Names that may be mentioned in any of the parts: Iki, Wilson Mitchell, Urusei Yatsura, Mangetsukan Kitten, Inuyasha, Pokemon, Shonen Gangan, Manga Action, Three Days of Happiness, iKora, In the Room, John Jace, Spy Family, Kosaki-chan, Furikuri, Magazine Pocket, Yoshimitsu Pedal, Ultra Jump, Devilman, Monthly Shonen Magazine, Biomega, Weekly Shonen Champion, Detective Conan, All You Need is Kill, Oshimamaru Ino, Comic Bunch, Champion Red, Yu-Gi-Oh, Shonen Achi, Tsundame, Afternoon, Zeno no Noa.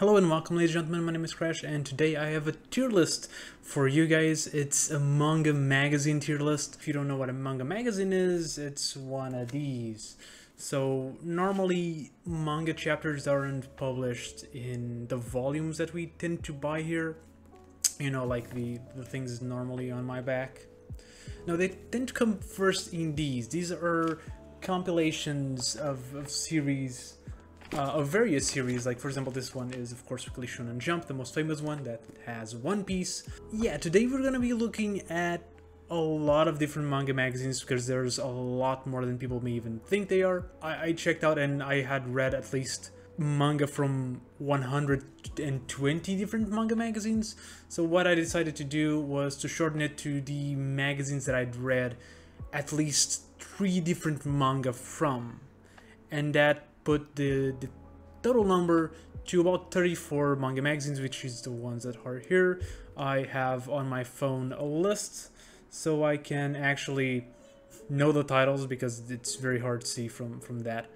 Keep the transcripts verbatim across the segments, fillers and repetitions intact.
Hello and welcome, ladies and gentlemen, my name is Crash and today I have a tier list for you guys. It's a manga magazine tier list. If you don't know what a manga magazine is, it's one of these. So normally manga chapters aren't published in the volumes that we tend to buy here. You know, like the, the things normally on my back. No, they tend to come first in these. These are compilations of, of series. Uh, of various series, like for example this one is of course Weekly Shonen Jump, the most famous one that has One Piece. Yeah, today we're gonna be looking at a lot of different manga magazines because there's a lot more than people may even think they are. I, I checked out and I had read at least manga from one hundred twenty different manga magazines. So what I decided to do was to shorten it to the magazines that I'd read at least three different manga from, and that put the, the total number to about thirty-four manga magazines, which is the ones that are here. I have on my phone a list so I can actually know the titles because it's very hard to see from, from that.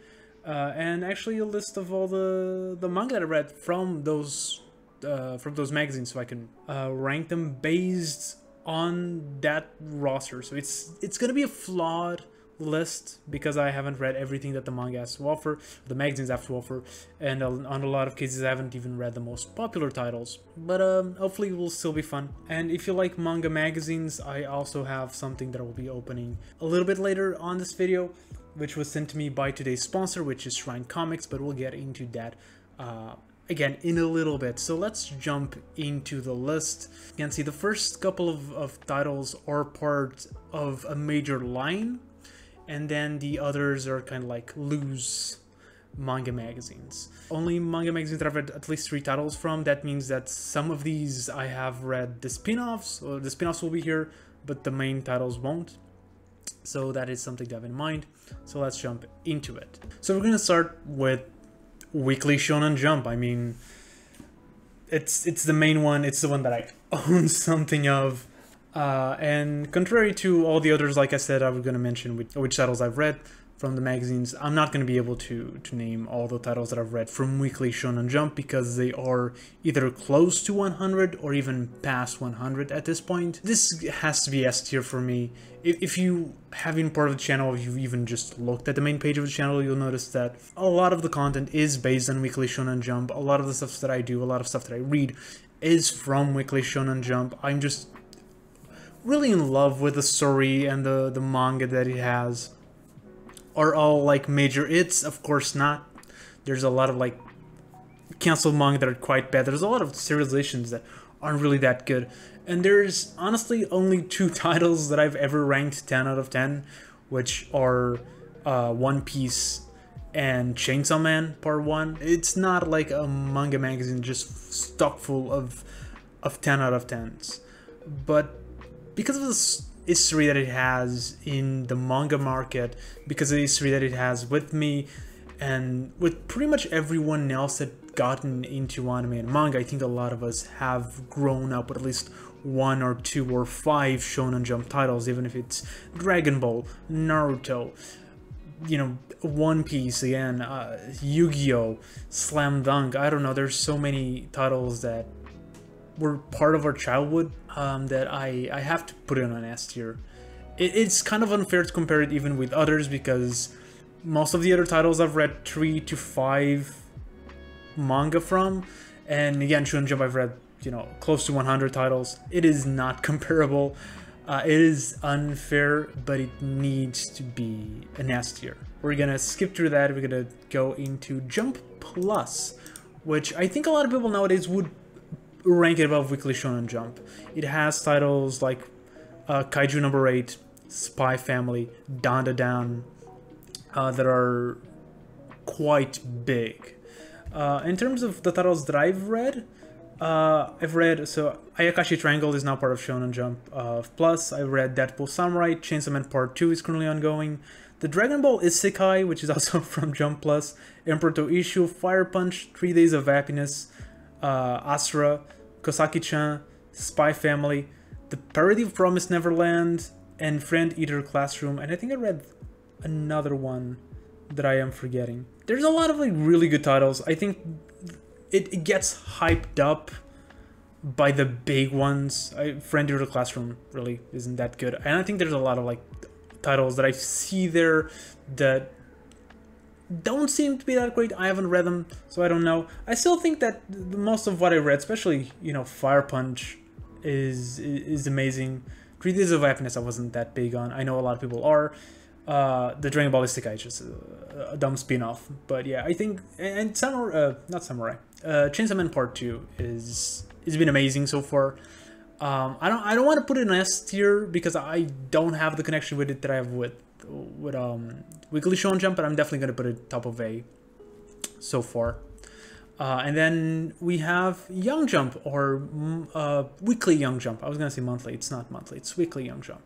Uh, and actually a list of all the, the manga that I read from those, uh, from those magazines so I can uh, rank them based on that roster. So it's, it's gonna be a flawed list because I haven't read everything that the manga has to offer, the magazines have to offer, and on a lot of cases I haven't even read the most popular titles, but um, hopefully it will still be fun. And if you like manga magazines, I also have something that I will be opening a little bit later on this video, which was sent to me by today's sponsor, which is Shrine Comics, but we'll get into that uh, again in a little bit. So let's jump into the list. You can see the first couple of, of titles are part of a major line, and then the others are kind of like loose manga magazines. Only manga magazines that I've read at least three titles from, that means that some of these I have read the spin-offs, or the spin-offs will be here, but the main titles won't. So that is something to have in mind. So let's jump into it. So we're gonna start with Weekly Shonen Jump. I mean, it's, it's the main one, it's the one that I own something of. Uh, and contrary to all the others, like I said, I was going to mention which, which titles I've read from the magazines. I'm not going to be able to, to name all the titles that I've read from Weekly Shonen Jump because they are either close to one hundred or even past one hundred at this point. This has to be S tier for me. If, if you have been part of the channel, if you've even just looked at the main page of the channel, you'll notice that a lot of the content is based on Weekly Shonen Jump. A lot of the stuff that I do, a lot of stuff that I read is from Weekly Shonen Jump. I'm just really in love with the story and the, the manga that it has. Are all like major hits? Of course not. There's a lot of like canceled manga that are quite bad. There's a lot of serializations that aren't really that good. And there's honestly only two titles that I've ever ranked ten out of ten, which are uh, One Piece and Chainsaw Man Part one. It's not like a manga magazine just stock full of, of ten out of tens. But because of the history that it has in the manga market, because of the history that it has with me and with pretty much everyone else that gotten into anime and manga, I think a lot of us have grown up with at least one or two or five Shonen Jump titles, even if it's Dragon Ball, Naruto, you know, One Piece again, uh, Yu-Gi-Oh, Slam Dunk, I don't know, there's so many titles that were part of our childhood um, that I, I have to put in an S tier. It, it's kind of unfair to compare it even with others because most of the other titles I've read three to five manga from, and again Shonen Jump I've read, you know, close to one hundred titles. It is not comparable. Uh, it is unfair, but it needs to be an S tier. We're gonna skip through that. We're gonna go into Jump Plus, which I think a lot of people nowadays would rank it above Weekly Shonen Jump. It has titles like uh, Kaiju number eight, Spy Family, Dandadan, uh, that are quite big. Uh, in terms of the titles that I've read, uh, I've read, so Ayakashi Triangle is now part of Shonen Jump uh, Plus. I've read Deadpool Samurai, Chainsaw Man Part two is currently ongoing. The Dragon Ball Isekai, which is also from Jump Plus, Emperor to Issue, Fire Punch, Three Days of Happiness, uh, Asura, Kosaki-chan, Spy Family, The Parody of Promised Neverland, and Friend Eater Classroom, and I think I read another one that I am forgetting. There's a lot of like really good titles. I think it, it gets hyped up by the big ones. I, Friend Eater Classroom really isn't that good. And I think there's a lot of like titles that I see there that don't seem to be that great. I haven't read them, so I don't know. I still think that most of what I read, especially, you know, Fire Punch is is amazing. Three Days of Happiness I wasn't that big on. I know a lot of people are. Uh, the Dragon Ball Isekai is just a, a dumb spin-off. But yeah, I think... And Samurai... Uh, not Samurai. Uh, Chainsaw Man Part two is... It's been amazing so far. Um, I don't I don't want to put it in S tier because I don't have the connection with it that I have with with um, Weekly Shonen Jump, but I'm definitely going to put it top of A so far. Uh, and then we have Young Jump, or uh, Weekly Young Jump. I was going to say monthly. It's not monthly. It's Weekly Young Jump.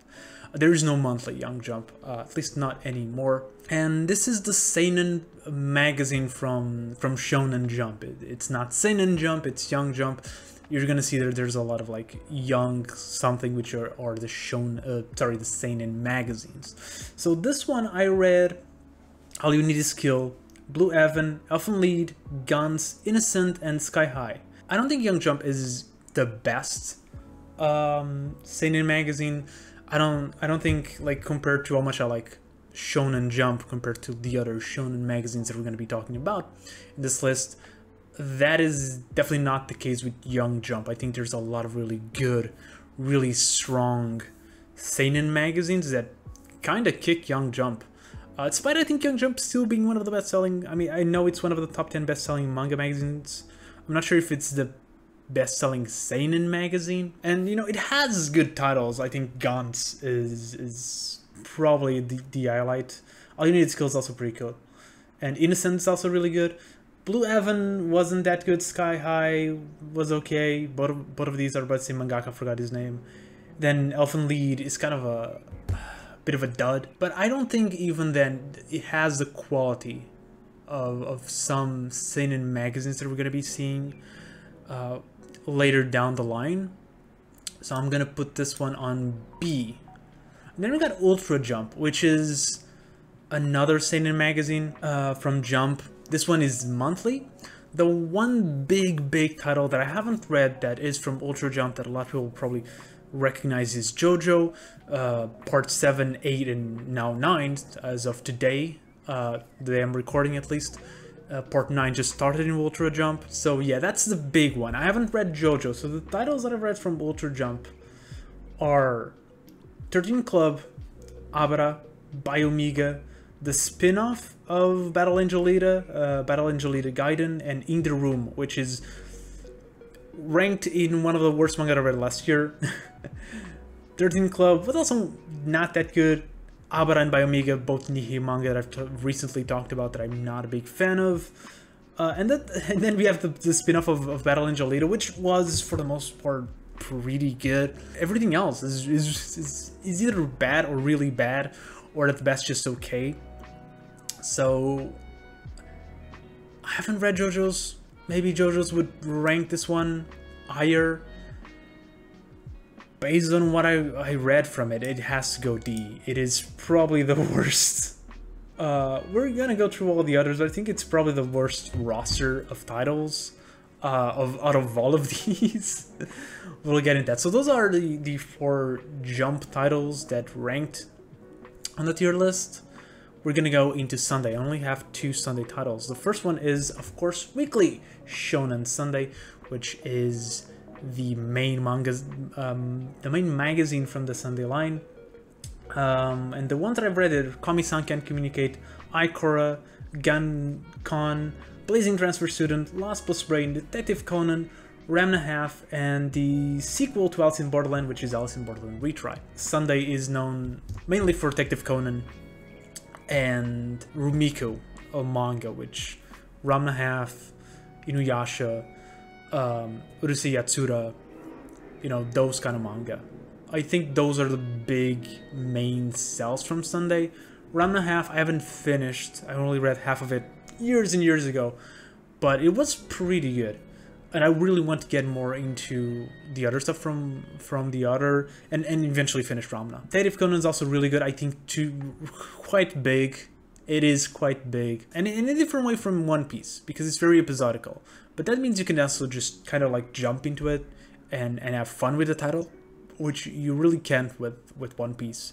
There is no monthly Young Jump, uh, at least not anymore. And this is the Seinen magazine from, from Shonen Jump. It, it's not Seinen Jump, it's Young Jump. You're gonna see that there's a lot of like young something, which are, are the shown, uh, sorry, the seinen magazines. So this one I read: All You Need is Kill, Blue Heaven, Elfen Lied, Guns, Innocent, and Sky High. I don't think Young Jump is the best um, seinen magazine. I don't, I don't think, like, compared to how much I like Shonen Jump compared to the other shonen magazines that we're gonna be talking about in this list. That is definitely not the case with Young Jump. I think there's a lot of really good, really strong seinen magazines that kind of kick Young Jump. Uh, despite I think Young Jump still being one of the best-selling... I mean, I know it's one of the top ten best-selling manga magazines. I'm not sure if it's the best-selling seinen magazine. And, you know, it has good titles. I think Guns is is probably the, the highlight. All You Need is Kill is also pretty cool. And Innocent is also really good. Blue Heaven wasn't that good. Sky High was okay. Both, both of these are by the same mangaka, forgot his name. Then Elfen Lied is kind of a, a bit of a dud. But I don't think even then it has the quality of, of some seinen magazines that we're going to be seeing uh, later down the line. So I'm going to put this one on B. And then we got Ultra Jump, which is another seinen magazine uh, from Jump. This one is monthly. The one big, big title that I haven't read that is from Ultra Jump that a lot of people probably recognize is JoJo, uh, part seven, eight, and now nine, as of today, uh, today I'm recording at least. Uh, part nine just started in Ultra Jump. So yeah, that's the big one. I haven't read JoJo, so the titles that I've read from Ultra Jump are thirteen Club, Abra, Biomega, the spin-off of Battle Angel Alita, uh, Battle Angel Alita Gaiden, and In the Room, which is ranked in one of the worst manga I read last year. thirteen Club, but also not that good. Abara and Biomega, both Nihi manga that I've recently talked about that I'm not a big fan of. Uh, and, that, and then we have the, the spin-off of, of Battle Angel Alita, which was, for the most part, pretty good. Everything else is, is, is, is either bad or really bad, or at the best just okay. So I haven't read JoJo's. Maybe JoJo's would rank this one higher. Based on what I, I read from it, it has to go D. It is probably the worst. Uh, we're gonna go through all the others, but I think it's probably the worst roster of titles uh, of out of all of these. We'll get into that. So those are the, the four Jump titles that ranked on the tier list. We're gonna go into Sunday. I only have two Sunday titles. The first one is, of course, Weekly Shonen Sunday, which is the main manga, um, the main magazine from the Sunday line. Um, and the ones that I've read are Komi-san Can Communicate, iKora, Gangan, Blazing Transfer Student, Lost Plus Brain, Detective Conan, Ramna Half, and the sequel to Alice in Borderland, which is Alice in Borderland Retry. Sunday is known mainly for Detective Conan and Rumiko, a manga, which Ramna Half, Inuyasha, um, Urusei Yatsura, you know, those kind of manga. I think those are the big main sells from Sunday. Ramna Half, I haven't finished. I only read half of it years and years ago, but it was pretty good. And I really want to get more into the other stuff from from the other, and, and eventually finish Ramna. Detective Conan is also really good. I think too, quite big. It is quite big. And in a different way from One Piece, because it's very episodical. But but that means you can also just kind of like jump into it and and have fun with the title, which you really can't with with One Piece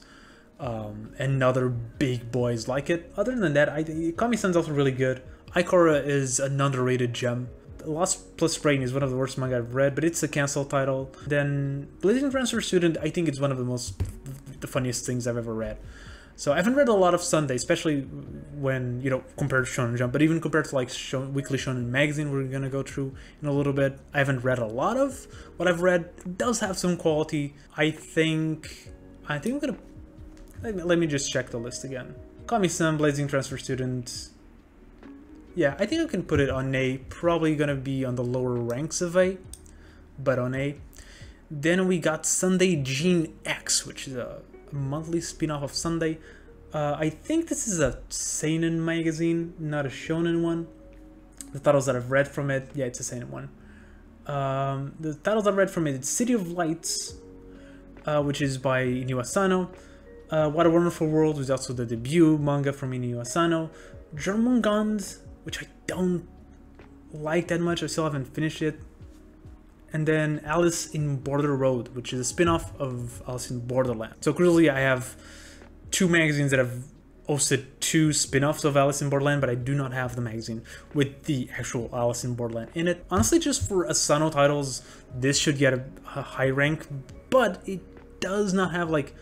um, and other big boys like it. Other than that, I Kami-san's also really good. iKora is an underrated gem. Lost Plus Brain is one of the worst manga I've read, but it's a cancelled title. Then Blazing Transfer Student, I think it's one of the most the funniest things I've ever read. So I haven't read a lot of Sunday, especially when, you know, compared to Shonen Jump, but even compared to like Shon Weekly Shonen Magazine, we're gonna go through in a little bit. I haven't read a lot of what I've read. Does have some quality. I think I think I'm gonna let me, let me just check the list again. Kami-san, Blazing Transfer Student. Yeah, I think I can put it on A, probably gonna be on the lower ranks of A, but on A. Then we got Sunday Gene X, which is a monthly spin-off of Sunday. Uh, I think this is a seinen magazine, not a shonen one. The titles that I've read from it, yeah, it's a seinen one. Um, the titles I've read from it, it's City of Lights, uh, which is by Inoue Asano. Uh, What a Wonderful World, which is also the debut manga from Inoue Asano. Jormungand, which I don't like that much, I still haven't finished it. And then Alice in Border Road, which is a spin-off of Alice in Borderland. So crucially, I have two magazines that have hosted two spin-offs of Alice in Borderland, but I do not have the magazine with the actual Alice in Borderland in it. Honestly, just for Asano titles, this should get a, a high rank, but it does not have like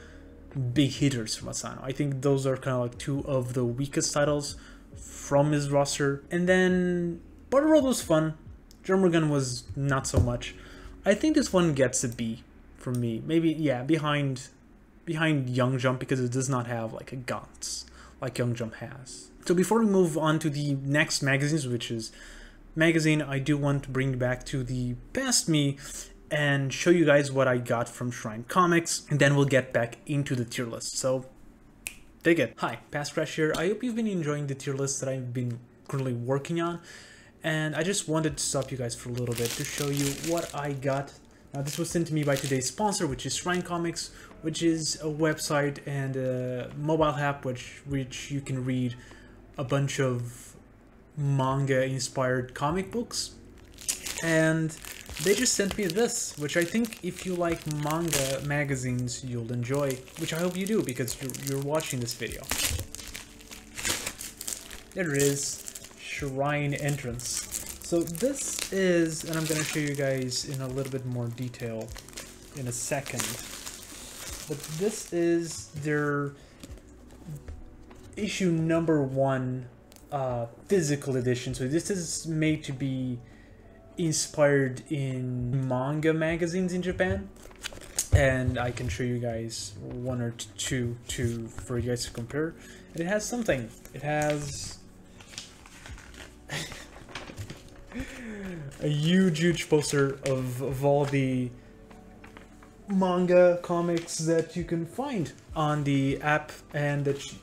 big hitters from Asano. I think those are kind of like two of the weakest titles from his roster. And then Border Road was fun. Jormungand was not so much. I think this one gets a B from me. Maybe, yeah, behind behind Young Jump, because it does not have like a guts like Young Jump has. So before we move on to the next magazines, which is magazine, I do want to bring back to the past me and show you guys what I got from Shrine Comics, and then we'll get back into the tier list. So take it. Hi, Past Crash here. I hope you've been enjoying the tier list that I've been currently working on. And I just wanted to stop you guys for a little bit to show you what I got. Now, this was sent to me by today's sponsor, which is Shrine Comics, which is a website and a mobile app which, which you can read a bunch of manga-inspired comic books. And they just sent me this, which I think if you like manga magazines, you'll enjoy, which I hope you do because you're, you're watching this video. There it is. Shrine entrance. So this is, and I'm going to show you guys in a little bit more detail in a second, but this is their issue number one uh, physical edition. So this is made to be inspired in manga magazines in Japan. And I can show you guys one or two to for you guys to compare. And it has something. It has a huge, huge poster of, of all the manga comics that you can find on the app, and that you,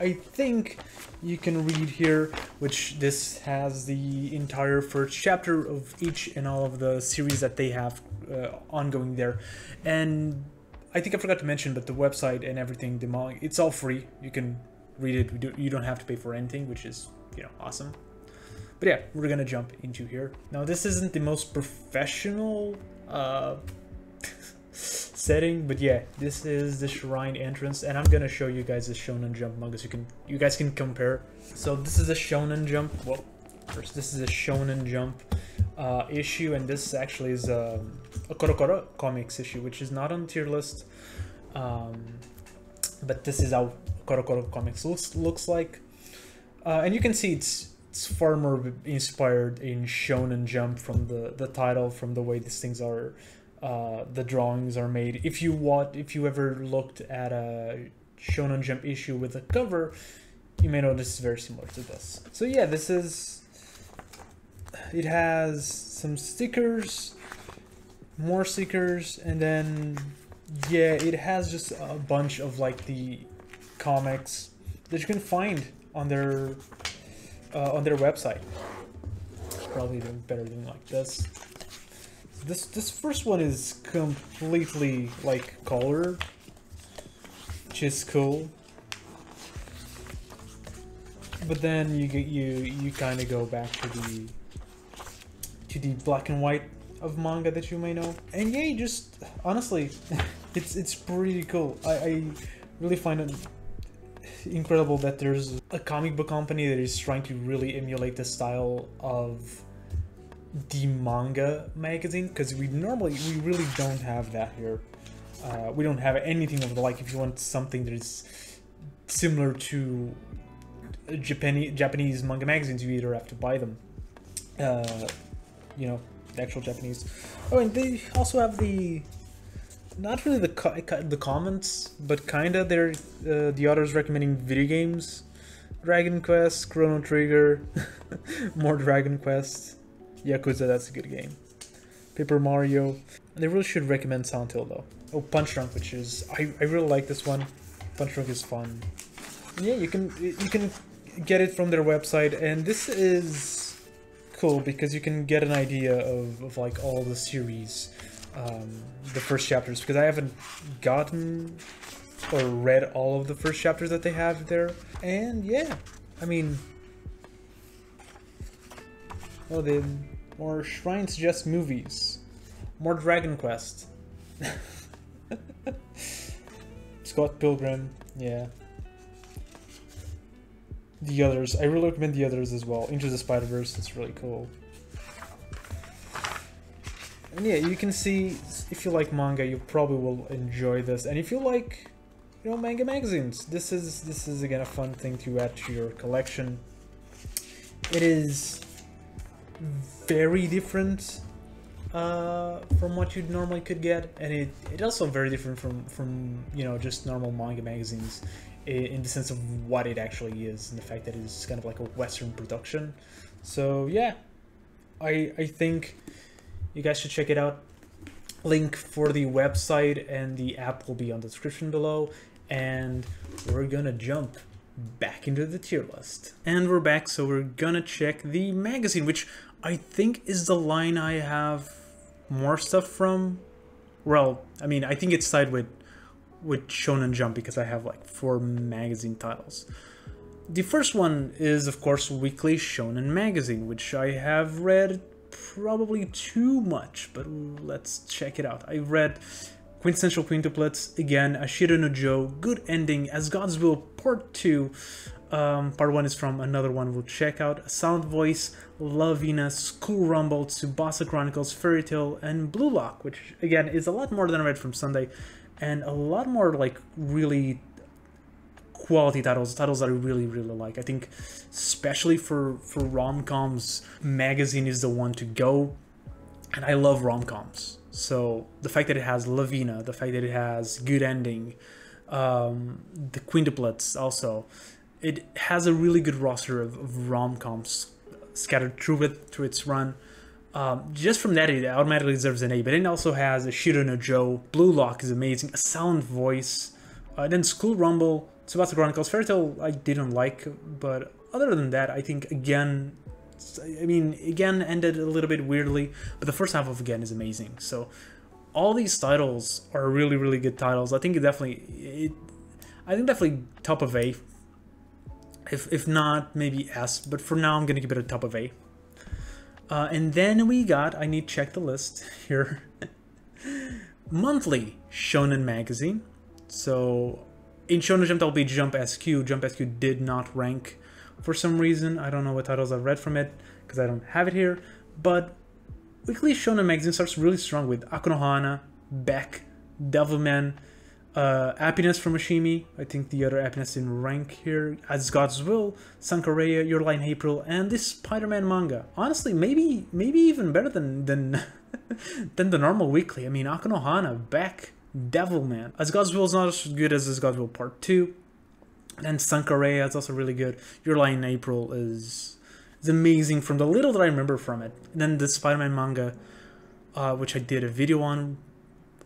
I think you can read here, which this has the entire first chapter of each and all of the series that they have uh, ongoing there. And I think I forgot to mention, but the website and everything, the manga, it's all free. You can read it. We do, you don't have to pay for anything, which is, you know, awesome. But yeah, we're gonna jump into here. Now, this isn't the most professional uh, setting, but yeah, this is the Shrine entrance, and I'm gonna show you guys the Shonen Jump manga so you can you guys can compare. So this is a Shonen Jump. Well, first this is a Shonen Jump uh, issue, and this actually is um, a Korokoro Comics issue, which is not on tier list. Um, but this is how Korokoro Comics looks looks like, uh, and you can see it's. It's far more inspired in Shonen Jump from the, the title, from the way these things are, uh, the drawings are made. If you want, if you ever looked at a Shonen Jump issue with a cover, you may notice it's very similar to this. So yeah, this is, it has some stickers, more stickers, and then, yeah, it has just a bunch of like the comics that you can find on their Uh, on their website. Probably even better than like this. This this first one is completely like color, which is cool. But then you get you you kind of go back to the to the black and white of manga that you may know. And yeah, just honestly, it's it's pretty cool. I, I really find it incredible that there's a comic book company that is trying to really emulate the style of the manga magazine, because we normally we really don't have that here. Uh, we don't have anything of the like. If you want something that is similar to Japanese Japanese manga magazines, you either have to buy them, uh, you know, the actual Japanese. Oh, and they also have the, not really the co the comments, but kinda they're uh, the authors recommending video games, Dragon Quest, Chrono Trigger, more Dragon Quest, Yakuza. That's a good game. Paper Mario. They really should recommend Silent Hill though. Oh, Punch Drunk, which is I I really like this one. Punch Drunk is fun. Yeah, you can you can get it from their website, and this is cool because you can get an idea of, of like all the series, um, the first chapters, because I haven't gotten or read all of the first chapters that they have there. And yeah, I mean, oh, they more Shrine suggests movies, more Dragon Quest, Scott Pilgrim, yeah. The others, I really recommend the others as well. Into the Spider-Verse, it's really cool. And yeah, you can see, if you like manga, you probably will enjoy this. And if you like, you know, manga magazines, this is, this is again, a fun thing to add to your collection. It is very different uh, from what you normally could get. And it, it also very different from, from, you know, just normal manga magazines, in the sense of what it actually is and the fact that it's kind of like a Western production. So yeah, I I think you guys should check it out. Link for the website and the app will be on the description below, and we're gonna jump back into the tier list. And we're back, so we're gonna check the magazine, which I think is the line I have more stuff from. Well, I mean, I think it's tied with with Shonen Jump because I have like four magazine titles. The first one is of course Weekly Shonen Magazine, which I have read probably too much, but let's check it out. I read Quintessential Quintuplets, again, Ashira no Joe, Good Ending, As God's Will Part two, um, Part one is from another one we'll check out, A Silent Voice, Lovina, School Rumble, Tsubasa Chronicles, Fairy Tale, and Blue Lock, which again is a lot more than I read from Sunday, and a lot more like really quality titles, titles that I really, really like. I think especially for, for rom-coms, magazine is the one to go, and I love rom-coms. So the fact that it has Lovina, the fact that it has Good Ending, um, the Quintuplets also, it has a really good roster of, of rom-coms scattered through it, through its run. Um, just from that, it automatically deserves an A, but it also has Ashira no Joe, Blue Lock is amazing, A Silent Voice, uh, then School Rumble, Tsubasa Chronicles, Fairy Tale I didn't like, but other than that, I think again, I mean, again ended a little bit weirdly, but the first half of again is amazing. So all these titles are really, really good titles. I think it definitely, it, I think definitely top of A, if, if not maybe S, but for now I'm going to give it a top of A. Uh, and then we got, I need to check the list here, Monthly Shonen Magazine. So in Shonen Jump, that'll be Jump S Q. Jump S Q did not rank for some reason. I don't know what titles I've read from it because I don't have it here. But Weekly Shonen Magazine starts really strong with Akonohana, Beck, Devilman, uh, Happiness from Ashimi. I think the other Happiness didn't rank here. As God's Will, Sankaraya, Your Lie in April, and this Spider-Man manga. Honestly, maybe maybe even better than than than the normal weekly. I mean, Akonohana, Beck, Devilman. As God's Will is not as good as As God's Will Part two. And Sankaraya is also really good. Your Lie in April is, is amazing from the little that I remember from it. And then the Spider-Man manga, uh, which I did a video on.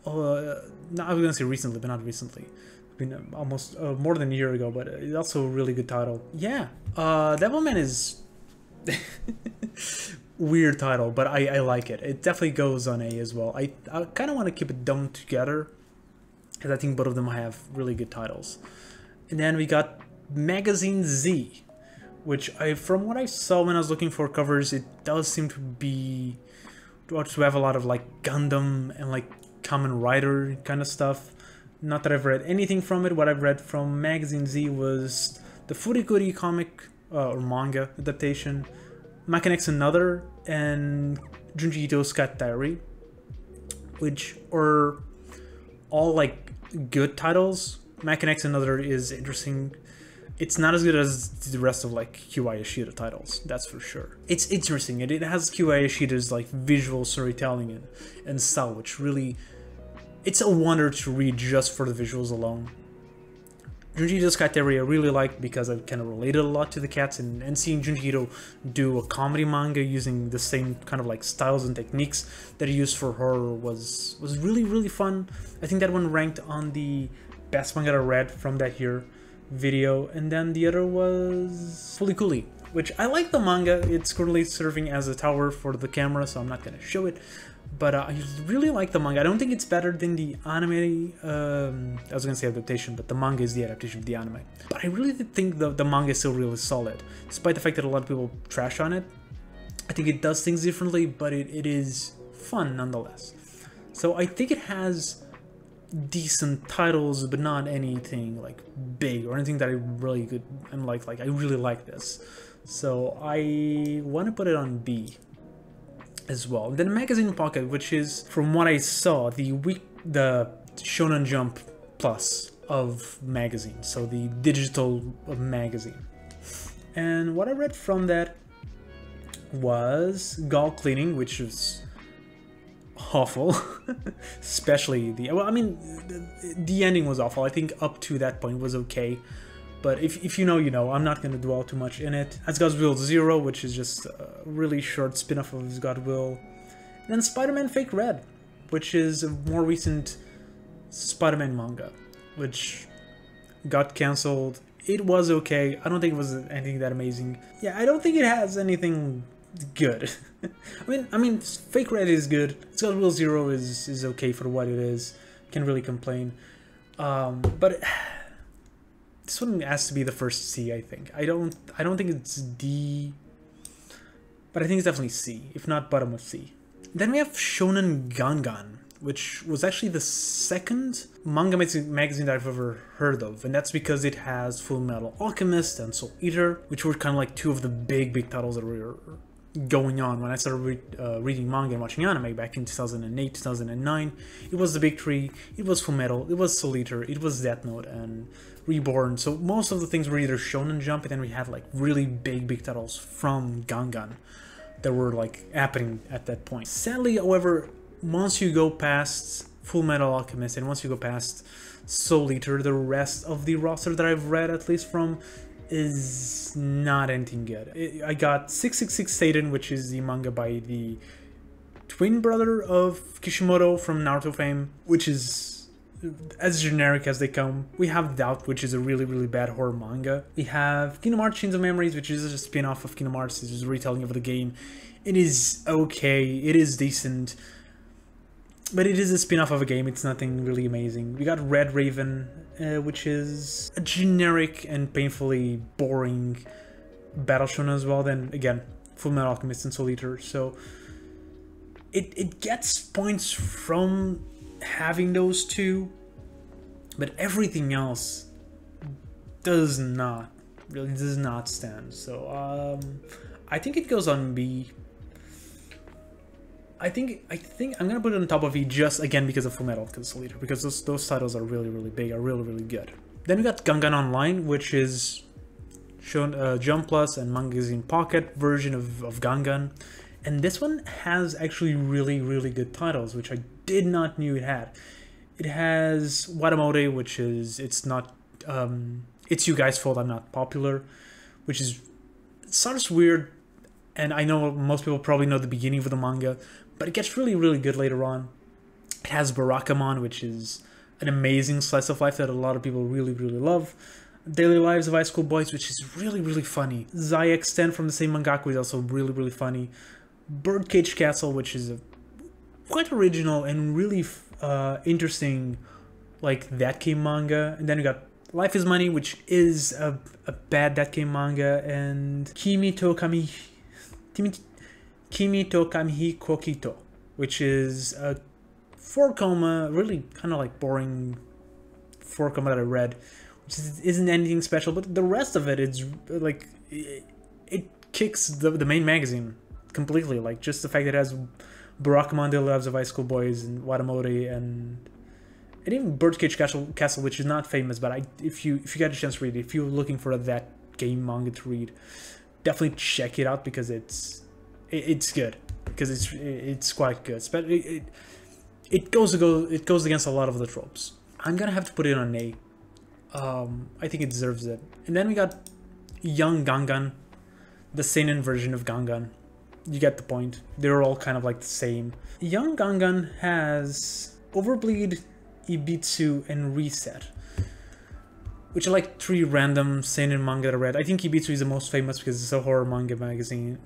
Uh, no, I was gonna say recently, but not recently. It's been almost uh, more than a year ago, but it's also a really good title. Yeah, uh, Devilman is weird title, but I, I like it. It definitely goes on A as well. I, I kind of want to keep it dumb together, because I think both of them have really good titles. And then we got Magazine Z, which I, from what I saw when I was looking for covers, it does seem to be to have a lot of like Gundam and like Kamen Rider kind of stuff. Not that I've read anything from it. What I've read from Magazine Z was the Furikuri comic uh, or manga adaptation, Makinex Another, and Junji Ito's Cat Diary, which are all like good titles. Makinex Another is interesting. It's not as good as the rest of like Kiwai Yoshida titles, that's for sure. It's interesting, and it has Kiwai Yoshida's like visual storytelling and, and style, which really, it's a wonder to read just for the visuals alone. Junji Ito's Cat Diary I really liked because I kind of related a lot to the cats, and, and seeing Junji Ito do a comedy manga using the same kind of like styles and techniques that he used for horror was, was really, really fun. I think that one ranked on the best manga I read from that year video, and then the other was Fulikuli, which I like the manga. It's currently serving as a tower for the camera, so I'm not gonna show it, but uh, I really like the manga. I don't think it's better than the anime. um, I was gonna say adaptation, but the manga is the adaptation of the anime, but I really did think the, the manga is still really solid, despite the fact that a lot of people trash on it. I think it does things differently, but it, it is fun nonetheless. So I think it has decent titles, but not anything like big or anything that I really could and like like I really like this, so I want to put it on B as well. Then Magazine Pocket, which is, from what I saw, the week the Shonen Jump Plus of magazine, so the digital magazine. And what I read from that was Gall Cleaning, which is awful. Especially the, well, I mean, the, the ending was awful. I think up to that point was okay, but if, if you know, you know. I'm not going to dwell too much in it. As God's Will Zero, which is just a really short spin-off of As God Will. And then Spider-Man Fake Red, which is a more recent Spider-Man manga, which got cancelled. It was okay. I don't think it was anything that amazing. Yeah, I don't think it has anything good. I mean, I mean, Fake Red is good. It's got Real Zero is is okay for what it is. Can't really complain. Um, but it, this one has to be the first C. I think. I don't. I don't think it's D. But I think it's definitely C, if not bottom of C. Then we have Shonen Gangan, which was actually the second manga magazine that I've ever heard of, and that's because it has Full Metal Alchemist and Soul Eater, which were kind of like two of the big, big titles that were going on when I started re uh, reading manga and watching anime back in two thousand eight, two thousand nine. It was the big three. It was Full Metal, it was Soul Eater, it was Death Note, and Reborn. So most of the things were either Shonen Jump, and then we had like really big, big titles from Gangan that were like happening at that point. Sadly, however, once you go past Full Metal Alchemist and once you go past Soul Eater, the rest of the roster that I've read, at least from, is not anything good. I got six six six Seiden, which is the manga by the twin brother of Kishimoto from Naruto fame, which is as generic as they come. We have Doubt, which is a really, really bad horror manga. We have Kingdom Hearts Chains of Memories, which is a spin-off of Kingdom Hearts. It's just a retelling of the game. It is okay, it is decent, but it is a spin-off of a game. It's nothing really amazing. We got Red Raven, uh, which is a generic and painfully boring battle shonen as well. Then again, Full Metal Alchemist and Soul Eater. So it, it gets points from having those two, but everything else does not, really does not stand. So um, I think it goes on B. I think I think I'm gonna put it on top of E, just again because of Full Metal, because it's later, because those those titles are really, really big, are really, really good. Then we got Gangan Online, which is shown uh, Jump Plus and Magazine Pocket version of, of Gangan, and this one has actually really, really good titles, which I did not knew it had. It has Watamode, which is it's not um, it's you guys' fault I'm not popular, which is it sounds weird, and I know most people probably know the beginning of the manga, but it gets really, really good later on. It has Barakamon, which is an amazing slice of life that a lot of people really, really love. Daily Lives of High School Boys, which is really, really funny. X ten from the same mangaku is also really, really funny. Birdcage Castle, which is a quite original and really uh, interesting, like, that game manga. And then we got Life is Money, which is a, a bad that game manga, and Kimi to Kami, Kimi to Kamihi Kokito, which is a four comma, really kind of like boring four comma that I read, which isn't anything special, but the rest of it, it's like, it, it kicks the, the main magazine completely. Like, just the fact that it has Barakamon Daily Lives of High School Boys and Watamori and, and even Birdcage Castle, Castle, which is not famous, but I, if you if you got a chance to read it, if you're looking for that game manga to read, definitely check it out, because it's it, it's good, because it's it, it's quite good. But it, it it goes go it goes against a lot of the tropes. I'm gonna have to put it on A. Um, I think it deserves it. And then we got Young Gangan, the seinen version of Gangan. You get the point. They're all kind of like the same. Young Gangan has Overbleed, Ibitsu, and Reset, which are like three random seinen manga that I read. I think Ibitsu is the most famous because it's a horror manga magazine,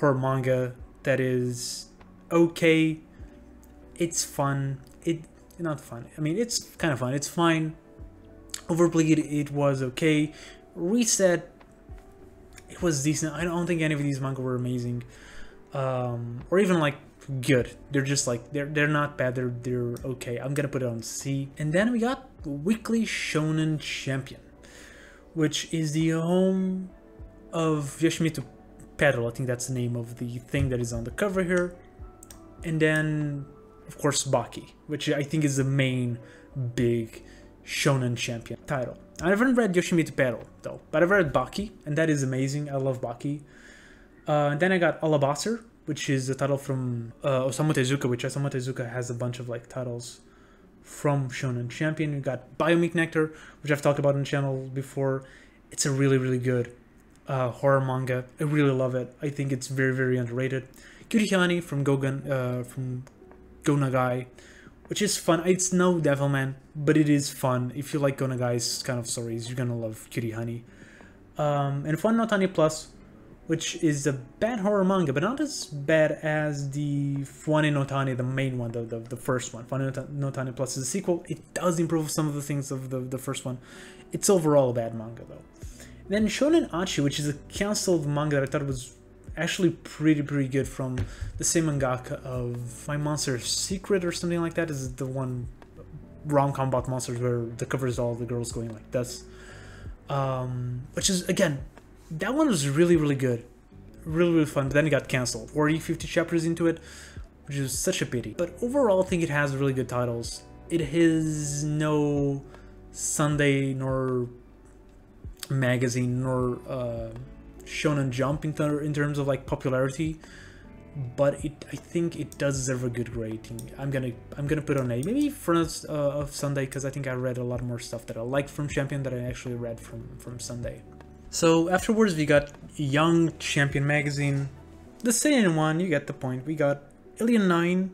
horror manga that is okay. It's fun. It not fun. I mean, it's kind of fun. It's fine. Overbleed, it was okay. Reset, it was decent. I don't think any of these manga were amazing, um, or even like good. They're just like they're they're not bad. They're they're okay. I'm gonna put it on C. And then we got Weekly Shonen Champion, which is the home of Yoshimitsu Pedal. I think that's the name of the thing that is on the cover here. And then, of course, Baki, which I think is the main big Shonen Champion title. I haven't read Yoshimitsu Pedal though, but I've read Baki, and that is amazing. I love Baki. Uh, and then I got Alabaster, which is the title from uh, Osamu Tezuka, which Osamu Tezuka has a bunch of like titles from Shonen Champion. We got Biomega Nectar, which I've talked about on the channel before. It's a really, really good uh, horror manga. I really love it. I think it's very, very underrated. Kyurihani from Gogan, uh, from Go Nagai, which is fun. It's no Devilman, but it is fun. If you like Go Nagai's kind of stories, you're gonna love Kyurihani. Um, and Fun no Tani Plus, which is a bad horror manga, but not as bad as the Fune no Tani, the main one, the, the, the first one. Fune no Tani Plus is a sequel. It does improve some of the things of the, the first one. It's overall a bad manga, though. Then Shonen Achi, which is a cancelled manga that I thought was actually pretty, pretty good, from the same mangaka of My Monster's Secret or something like that. This is the one rom-com about monsters where the cover is all the girls going like this. Um, which is, again, that one was really, really good. Really, really fun, but then it got cancelled. Already fifty chapters into it, which is such a pity. But overall, I think it has really good titles. It has no Sunday, nor magazine, nor uh, Shonen Jump in, ter in terms of like popularity, but it I think it does deserve a good rating. I'm gonna I'm gonna put on A, maybe Friends uh, of Sunday, because I think I read a lot more stuff that I liked from Champion that I actually read from from Sunday. So afterwards we got Young Champion Magazine, the seinen one. You get the point. We got Alien nine,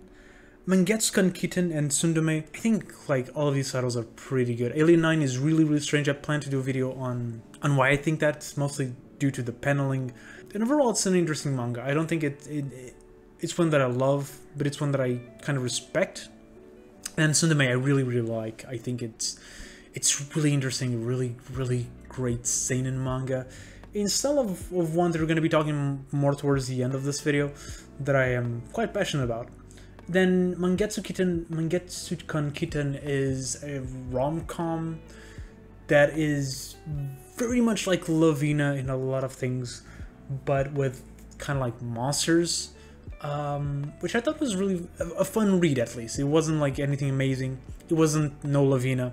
Mangetsukan Kitten, and Tsundame. I think like all of these titles are pretty good. Alien nine is really, really strange. I plan to do a video on on why I think that's mostly due to the paneling. And overall, it's an interesting manga. I don't think it, it, it it's one that I love, but it's one that I kind of respect. And Tsundame I really, really like. I think it's it's really interesting, really, really great seinen manga. Instead of, of one that we're going to be talking more towards the end of this video, that I am quite passionate about. Then Mangetsu Kitten, Mangetsukan Kitten is a rom-com that is very much like Lovina in a lot of things, but with kind of like monsters, um, which I thought was really a fun read. At least it wasn't like anything amazing. It wasn't no Lovina,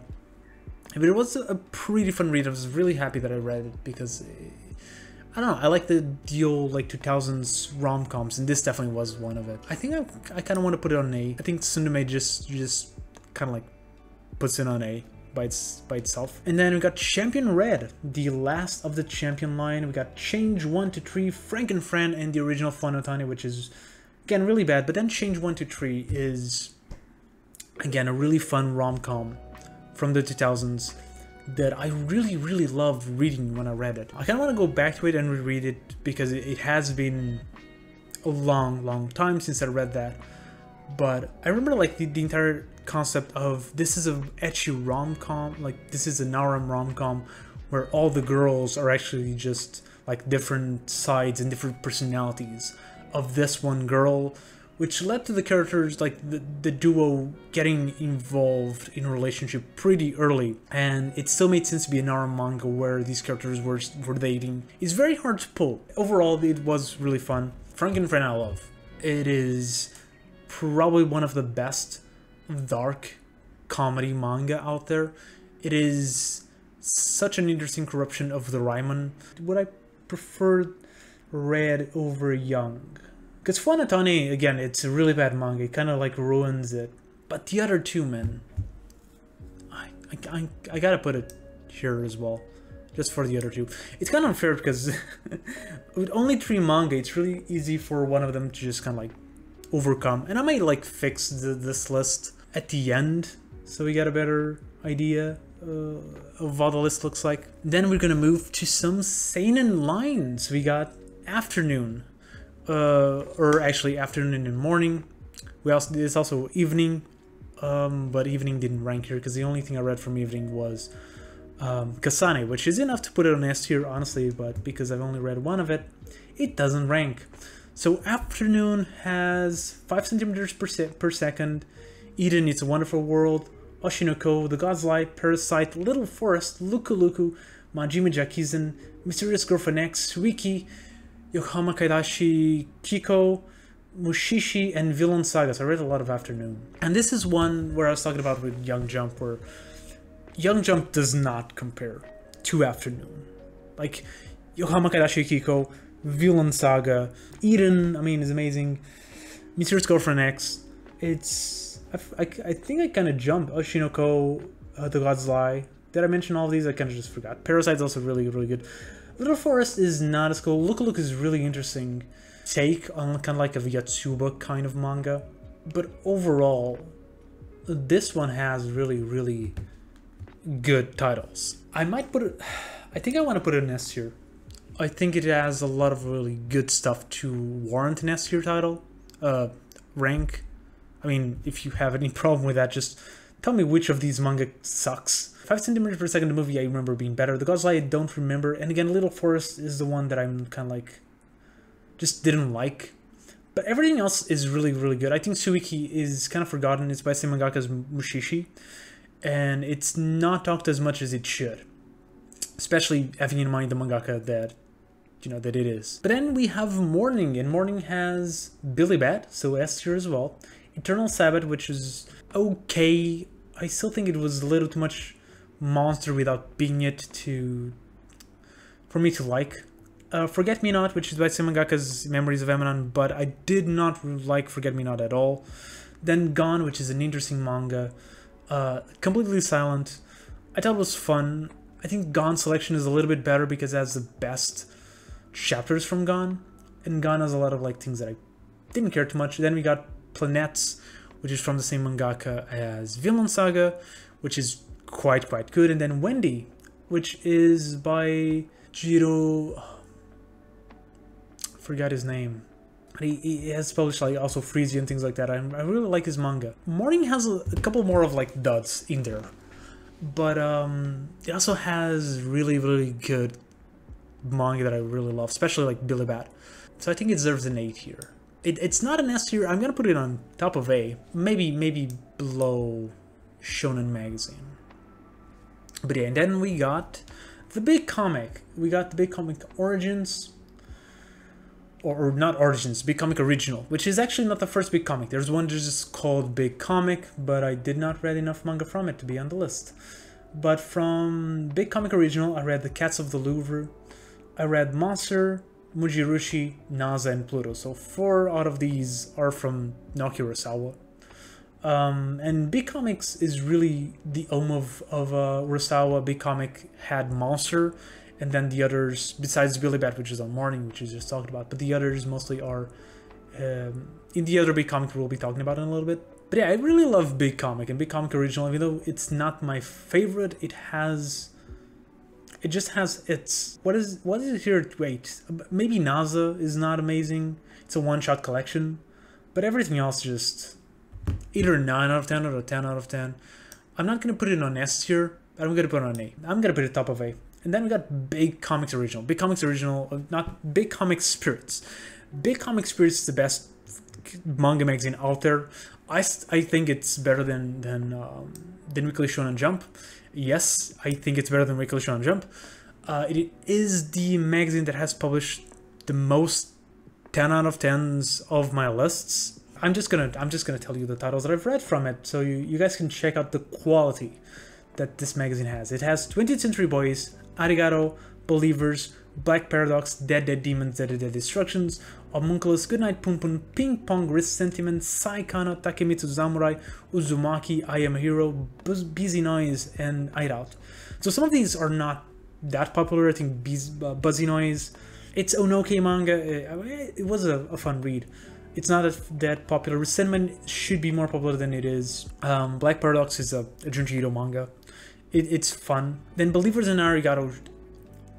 but it was a pretty fun read. I was really happy that I read it, because I don't know, I like the, the old like two thousands rom-coms, and this definitely was one of it. I think I, I kind of want to put it on A. I think Tsundame just just kind of like puts it on A by its by itself. And then we got Champion Red, the last of the Champion line. We got Change one to three, Frank and Fran, and the original Fonotani, which is again really bad. But then Change one to three is again a really fun rom-com from the two thousands that I really, really loved reading when I read it. I kind of want to go back to it and reread it, because it has been a long, long time since I read that. But I remember like the, the entire concept of this is a ecchi rom-com, like this is a Naram rom-com where all the girls are actually just like different sides and different personalities of this one girl, which led to the characters, like the, the duo getting involved in a relationship pretty early, and it still made sense to be a Naram manga where these characters were, were dating. It's very hard to pull. Overall, it was really fun. Frankenfriend I love. It is probably one of the best dark comedy manga out there. It is such an interesting corruption of the Raimon. Would I prefer red over young? Because Fuanatane, again, it's a really bad manga. It kind of like ruins it. But the other two, man, I, I, I, I gotta put it here as well. Just for the other two. It's kind of unfair because with only three manga, it's really easy for one of them to just kind of like overcome. And I might like fix the, this list at the end so we get a better idea uh, of what the list looks like. Then we're gonna move to some seinen lines. We got Afternoon. Uh, or actually Afternoon and Morning. We also, there's also Evening, um, but Evening didn't rank here because the only thing I read from Evening was um, Kasane, which is enough to put it on S tier, honestly, but because I've only read one of it, it doesn't rank. So Afternoon has five centimeters per, se per second, Eden, It's a Wonderful World, Oshinoko, The God's Lie, Parasite, Little Forest, Lukuluku, Majime Jakizen, Mysterious Girlfriend X, Suiki, Yokohama Kaidashi, Kiko, Mushishi, and Villain Saga. So I read a lot of Afternoon. And this is one where I was talking about with Young Jump, where Young Jump does not compare to Afternoon. Like, Yokohama Kaidashi, Kiko, Villain Saga, Eden, I mean, is amazing. Mysterious Girlfriend X, it's... I, I, I think I kind of jumped. Oshinoko, uh, The God's Lie. Did I mention all of these? I kind of just forgot. Parasite's also really, really good. Little Forest is not as cool. Look-a-Look is really interesting take on kind of like a Yatsuba kind of manga. But overall, this one has really, really good titles. I might put it... I think I want to put it in S tier. I think it has a lot of really good stuff to warrant an S tier title. Uh, rank. I mean, if you have any problem with that, just tell me which of these manga sucks. five centimeters per second, the movie I remember being better. The God's Lie, I don't remember. And again, Little Forest is the one that I'm kind of like... just didn't like. But everything else is really, really good. I think Suiki is kind of forgotten. It's by the same mangaka as Mushishi. And it's not talked as much as it should. Especially having in mind the mangaka that, you know, that it is. But then we have Morning. And Morning has Billy Bat, so S tier as well. Eternal Sabbath, which is okay. I still think it was a little too much monster without being it to for me to like. Uh, Forget Me Not, which is by Semangaka's Memories of Emanon, but I did not like Forget Me Not at all. Then Gone, which is an interesting manga, uh, completely silent. I thought it was fun. I think Gone selection is a little bit better because it has the best chapters from Gone, and Gone has a lot of like things that I didn't care too much. Then we got Planets, which is from the same mangaka as Villain Saga, which is quite quite good. And then Wendy, which is by Jiro, forgot his name, he, he has published like also Freezy and things like that. I, I really like his manga. Morning has a, a couple more of like duds in there, but um it also has really really good manga that I really love, especially like Billy Bat. So I think it deserves an eight here. It, it's not an S tier. I'm gonna put it on top of A, maybe maybe below Shonen Magazine. But yeah, and then we got the Big Comic. We got the Big Comic Origins, or, or not Origins, Big Comic Original, which is actually not the first Big Comic. There's one just called Big Comic, but I did not read enough manga from it to be on the list. But from Big Comic Original, I read The Cats of the Louvre, I read Monster, Mujirushi, Naza, and Pluto. So four out of these are from Naoki Urasawa. Um, and Big Comics is really the home of, of uh, Urasawa. Big Comic had Monster, and then the others, besides Billy Bat, which is on Morning, which we just talked about, but the others mostly are um, in the other Big Comic we'll be talking about in a little bit. But yeah, I really love Big Comic and Big Comic Original, even though it's not my favorite. It has, it just has its, what is, what is it here? Wait, maybe Naza is not amazing. It's a one-shot collection, but everything else just... either nine out of ten or ten out of ten. I'm not going to put it on S tier, but I'm going to put it on A. I'm going to put it top of A. And then we got Big Comics Original. Big Comics Original, not Big Comics Spirits. Big Comics Spirits is the best manga magazine out there. I, I think it's better than than, um, than Weekly Shonen Jump. Yes, I think it's better than Weekly Shonen Jump. Uh, it is the magazine that has published the most ten out of tens of my lists. I'm just gonna I'm just gonna tell you the titles that I've read from it, so you, you guys can check out the quality that this magazine has. It has twentieth Century Boys, Arigato, Believers, Black Paradox, Dead Dead Demons, Dead Dead, Dead Destructions, Homunculus, Goodnight Pum Pum, Ping Pong, Resentiment, Saikana, Takemitsu Samurai, Uzumaki, I Am a Hero, Bus Busy Noise, and Ide Out. So some of these are not that popular. I think Buzz uh, Busy Noise, it's Onoke manga, it was a, a fun read. It's not a, that popular. Resentment should be more popular than it is. Um, Black Paradox is a, a Junji Ito manga. It, it's fun. Then Believers in Arigato,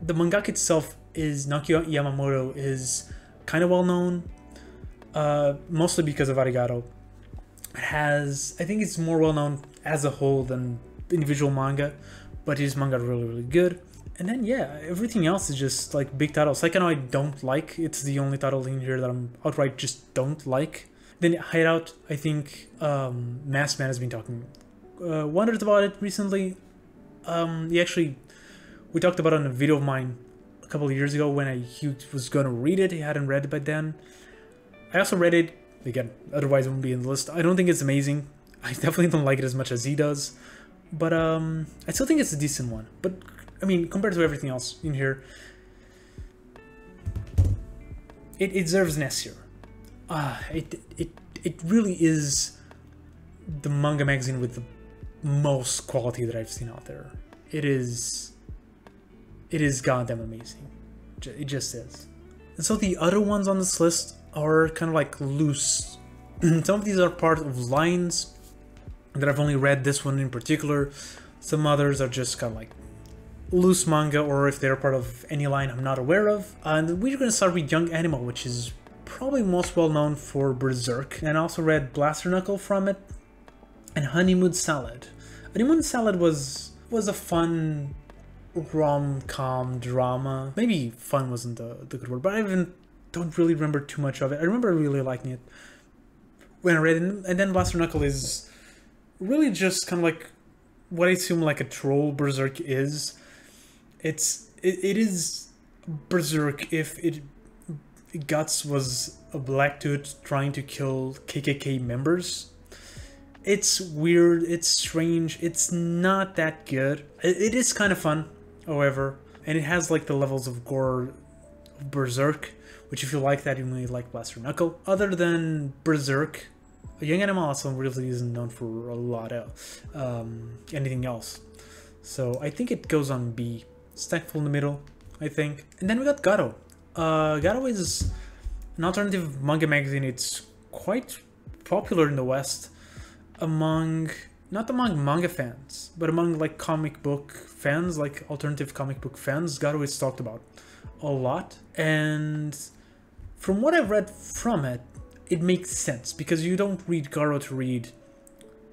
the mangaka itself is Naoki Yamamoto, is kind of well known, uh, mostly because of Arigato. It has, I think it's more well known as a whole than individual manga, but his manga really really good. And then yeah, everything else is just like big titles. Like I know I don't like, it's the only title in here that I'm outright just don't like. Then Hide Out, I think um, Masked Man has been talking, uh, wondered about it recently. Um, he actually, we talked about it on a video of mine a couple of years ago when I, he was gonna read it, he hadn't read it by then. I also read it, again, otherwise it wouldn't be in the list. I don't think it's amazing, I definitely don't like it as much as he does. But um, I still think it's a decent one. But I mean, compared to everything else in here, it, it deserves an S tier. Uh, it, it, it really is the manga magazine with the most quality that I've seen out there. It is, it is goddamn amazing. It just is. And so the other ones on this list are kind of like loose. Some of these are part of lines that I've only read this one in particular. Some others are just kind of like loose manga, or if they're part of any line I'm not aware of. And we're going to start with Young Animal, which is probably most well known for Berserk. And I also read Blaster Knuckle from it, and Honeymoon Salad. Honeymoon Salad was was a fun rom-com drama. Maybe fun wasn't the, the good word, but I even don't really remember too much of it. I remember really liking it when I read it. And then Blaster Knuckle is really just kind of like what I assume like a troll Berserk is. It's it, it is Berserk if it Guts was a black dude trying to kill K K K members. It's weird, it's strange, it's not that good. It, it is kind of fun, however, and it has like the levels of gore of Berserk, which if you like that, you may like Blaster Knuckle. Other than Berserk, Young Animal also really isn't known for a lot of um, anything else. So I think it goes on B. It's thankful in the middle, I think. And then we got Garo. Uh, Garo is an alternative manga magazine. It's quite popular in the West among, not among manga fans, but among like comic book fans, like alternative comic book fans. Garo is talked about a lot. And from what I've read from it, it makes sense, because you don't read Garo to read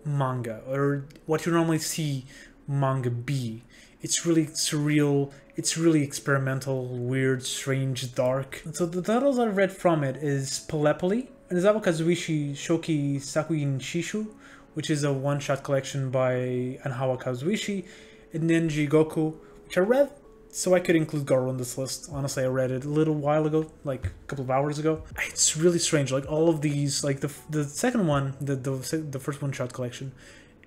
manga, or what you normally see manga be. It's really surreal, it's really experimental, weird, strange, dark. And so the titles I've read from it is Pelepoli, Anizawa Kazuishi Shoki Sakuin Shishu, which is a one-shot collection by Anhawa Kazuishi, and Nenji Goku, which I read so I could include Garo on this list. Honestly, I read it a little while ago, like a couple of hours ago. It's really strange, like all of these, like the, the second one, the, the, the first one-shot collection,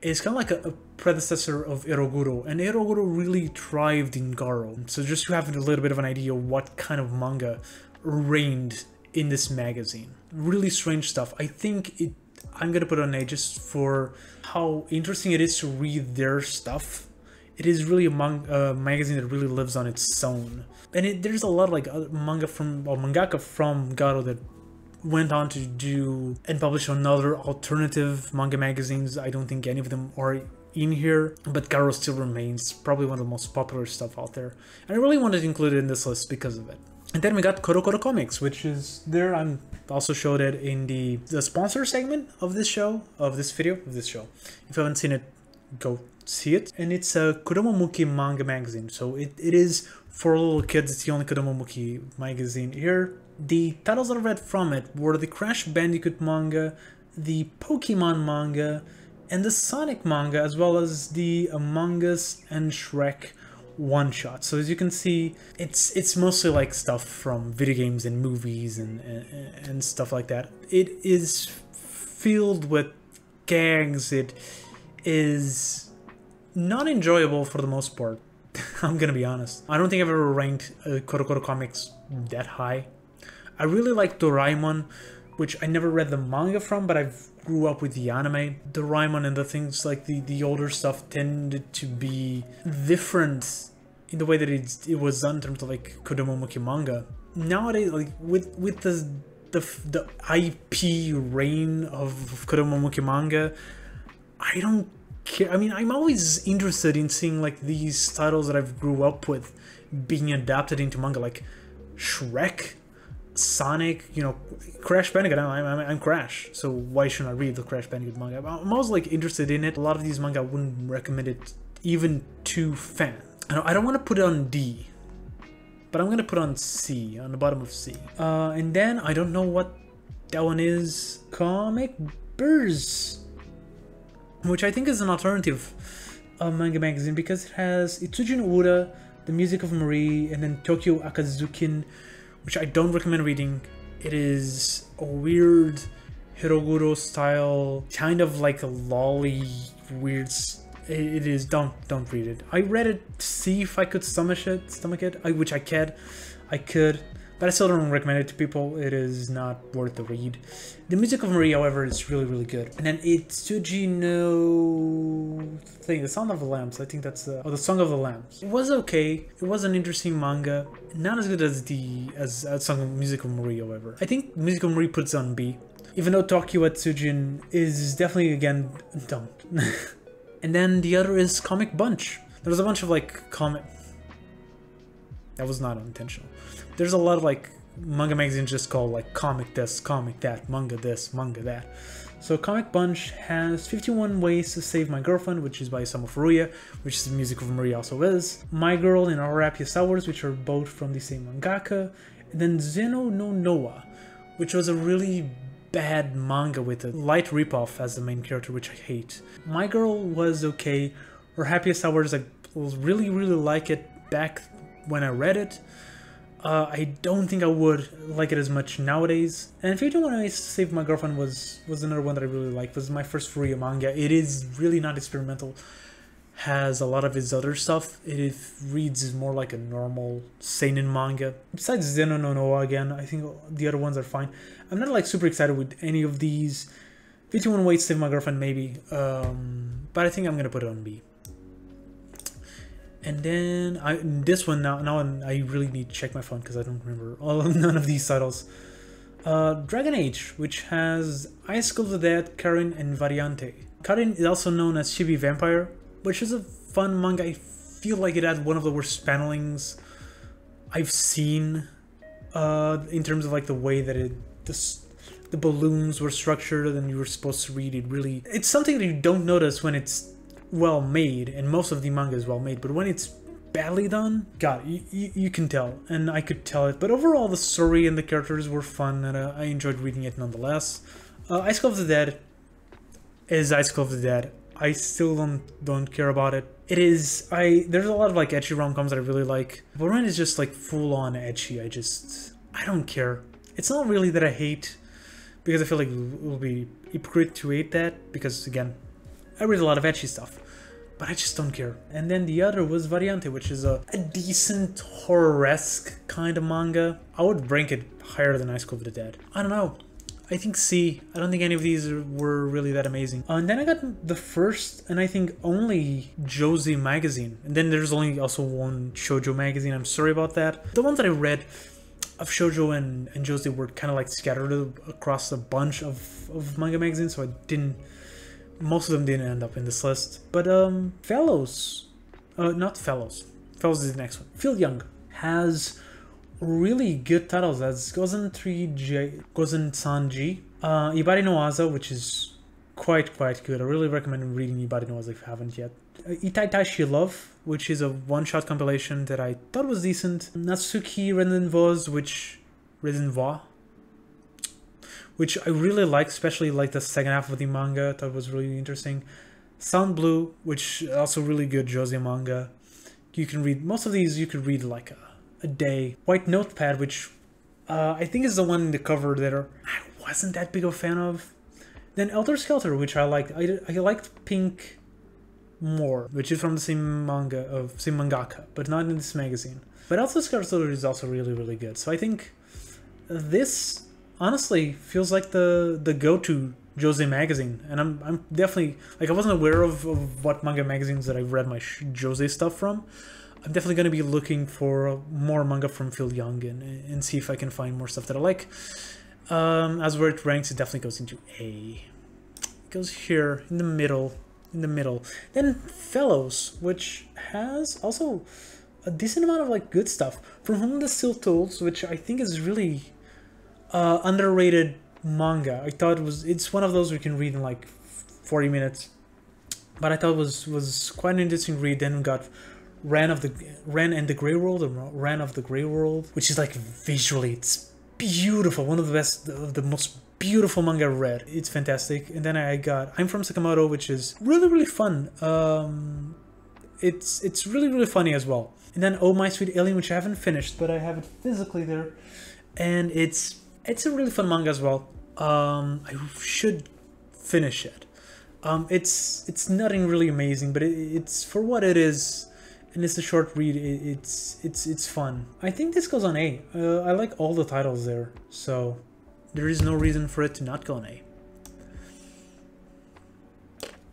is kind of like a, a predecessor of Eroguro, and Eroguro really thrived in Garo. So just to have a little bit of an idea what kind of manga reigned in this magazine. Really strange stuff. I think it, I'm gonna put it on A just for how interesting it is to read their stuff. It is really a manga, uh, magazine that really lives on its own. And it, there's a lot of like other manga from, or mangaka from Garo that went on to do and publish another alternative manga magazines. I don't think any of them are in here, but Garo still remains probably one of the most popular stuff out there. And I really wanted to include it in this list because of it. And then we got Korokoro Comics, which is there. I'm also showed it in the, the sponsor segment of this show, of this video, of this show. If you haven't seen it, go see it. And it's a Kuromomuki manga magazine. So it, it is for little kids. It's the only Kuromomuki magazine here. The titles that I read from it were the Crash Bandicoot manga, the Pokemon manga, and the Sonic manga, as well as the Among Us and Shrek one-shot. So as you can see, it's it's mostly like stuff from video games and movies and, and, and stuff like that. It is filled with gags. It is not enjoyable for the most part. I'm gonna be honest. I don't think I've ever ranked uh, Korokoro Comics that high. I really like Doraemon, which I never read the manga from, but I grew up with the anime. Doraemon and the things like the, the older stuff tended to be different in the way that it, it was done in terms of like Kuromomuki manga. Nowadays, like with with the the, the I P reign of Kuromomuki manga, I don't care. I mean, I'm always interested in seeing like these titles that I've grew up with being adapted into manga, like Shrek, Sonic, you know, Crash Bandicoot. I'm, I'm, I'm Crash, so why shouldn't I read the Crash Bandicoot manga? I'm always like interested in it. A lot of these manga I wouldn't recommend it even to fans. I don't want to put it on D, but I'm going to put on C, on the bottom of C. Uh, and then I don't know what that one is. Comic Burz, which I think is an alternative uh, manga magazine because it has Itsuji Noura, The Music of Marie, and then Tokyo Akazukin, which I don't recommend reading. It is a weird Hiroguro style, kind of like a lolly weird. It is don't don't read it. I read it to see if I could stomach it, stomach it, I, which I could, I could, but I still don't recommend it to people. It is not worth the read. The Music of Marie, however, is really really good. And then Itsuji no thing, The Sound of the Lambs. I think that's uh, oh, The Song of the Lambs. It was okay. It was an interesting manga. Not as good as the as, as Song of Music of Marie, however. I think Music of Marie puts on B, even though Tokyo Atsujin is definitely again don't. And then the other is Comic Bunch. There's a bunch of like comic. That was not intentional. There's a lot of like manga magazines just called like comic this, comic that, manga this, manga that. So Comic Bunch has fifty-one Ways to Save My Girlfriend, which is by Osamu Furuya, which the Music of Marie also is. My Girl and Our Happiest Hours, which are both from the same mangaka. And then Zeno no Noa, which was a really bad manga with a light ripoff as the main character, which I hate. My Girl was okay. Her Happiest Hours, I really, really like it back when I read it. Uh, I don't think I would like it as much nowadays. And fifty-one Ways to Save My Girlfriend was was another one that I really liked. It was my first Furuya manga. It is really not experimental. Has a lot of his other stuff. It, it reads more like a normal seinen manga. Besides Zeno no Noa again, I think the other ones are fine. I'm not like super excited with any of these. fifty-one Ways to Save My Girlfriend maybe, um, but I think I'm gonna put it on B. And then I this one now now I really need to check my phone because I don't remember all of, none of these titles. Uh, Dragon Age, which has High School of the Dead, Karin, and Variante. Karin is also known as Chibi Vampire, which is a fun manga. I feel like it had one of the worst panelings I've seen uh, in terms of like the way that it the, the balloons were structured and you were supposed to read it. Really, it's something that you don't notice when it's well made, and most of the manga is well made, but when it's badly done, god, you, you, you can tell, and I could tell it. But overall the story and the characters were fun, and uh, I enjoyed reading it nonetheless. uh, Ice Club of the Dead is Ice Club of the Dead. I still don't don't care about it. It is I there's a lot of like ecchi rom-coms that I really like, but when it's just like full-on ecchi, I just I don't care. It's not really that I hate, because I feel like it will be hypocrite to hate that, because again I read a lot of ecchi stuff, but I just don't care. And then the other was Variante, which is a, a decent horror-esque kind of manga. I would rank it higher than High School of the Dead. I don't know. I think C. I don't think any of these were really that amazing. Uh, and then I got the first, and I think only, Josei magazine. And then there's only also one shoujo magazine. I'm sorry about that. The ones that I read of shoujo and, and Josei were kind of like scattered across a bunch of, of manga magazines, so I didn't... most of them didn't end up in this list. But um Fellows, uh not Fellows Fellows is the next one. Feel Young has really good titles. That's Gozen three J, Gozen-san-ji, uh, Ibari no Waza, which is quite, quite good. I really recommend reading Ibari no Waza if you haven't yet. Itaitai Love, which is a one-shot compilation that I thought was decent. Natsuki Rendenvoz, which... Rendenvoz? Which I really like, especially like the second half of the manga. I thought was really interesting. Sound Blue, which is also really good Jose manga. You can read... Most of these you could read like a, a day. White Notepad, which uh, I think is the one in the cover that are, I wasn't that big of a fan of. Then Elder Skelter, which I liked. I, I liked Pink... more, which is from the same manga of same mangaka, but not in this magazine. But also Sky High is also really, really good. So I think this honestly feels like the the go-to Jose magazine, and I'm I'm definitely like I wasn't aware of, of what manga magazines that I've read my Jose stuff from. I'm definitely going to be looking for more manga from Phil Young and and see if I can find more stuff that I like. Um, as where it ranks, it definitely goes into A. It goes here in the middle. In the middle. Then Fellows, which has also a decent amount of like good stuff. From Whom the Seal Tolls, which I think is really uh, underrated manga. I thought it was it's one of those we can read in like forty minutes, but I thought it was was quite an interesting read. Then we got Ran of the Ran and the Grey World, or Ran of the Grey World, which is like visually it's beautiful. One of the best, of the most beautiful manga I've read. It's fantastic. And then I got I'm From Sakamoto, which is really, really fun. Um, it's it's really, really funny as well. And then Oh My Sweet Alien, which I haven't finished, but I have it physically there. And it's it's a really fun manga as well. Um, I should finish it. Um, it's it's nothing really amazing, but it, it's for what it is, and it's a short read. It, it's it's it's fun. I think this goes on A. Uh, I like all the titles there, so. There is no reason for it to not go on A.